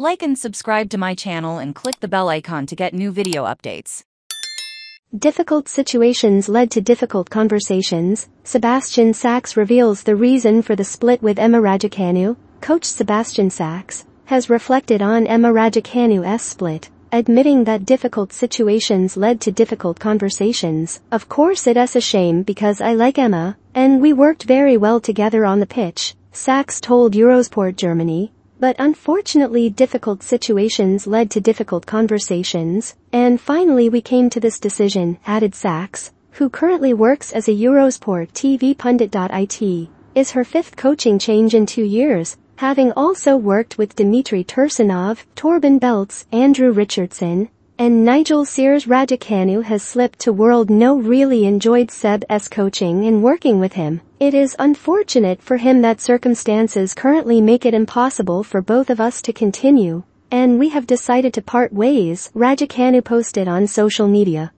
Like and subscribe to my channel and click the bell icon to get new video updates. Difficult situations led to difficult conversations. Sebastian Sachs reveals the reason for the split with Emma Raducanu. Coach Sebastian Sachs has reflected on Emma Raducanu's split, admitting that difficult situations led to difficult conversations. "Of course it's a shame because I like Emma, and we worked very well together on the pitch," Sachs told Eurosport Germany. "But unfortunately difficult situations led to difficult conversations, and finally we came to this decision," added Sachs, who currently works as a Eurosport TV pundit. It is her fifth coaching change in 2 years, having also worked with Dmitry Tursunov, Torben Beltz, Andrew Richardson, and Nigel Sears. Raducanu has slipped to world no really enjoyed Seb's coaching and working with him. "It is unfortunate for him that circumstances currently make it impossible for both of us to continue, and we have decided to part ways," Raducanu posted on social media.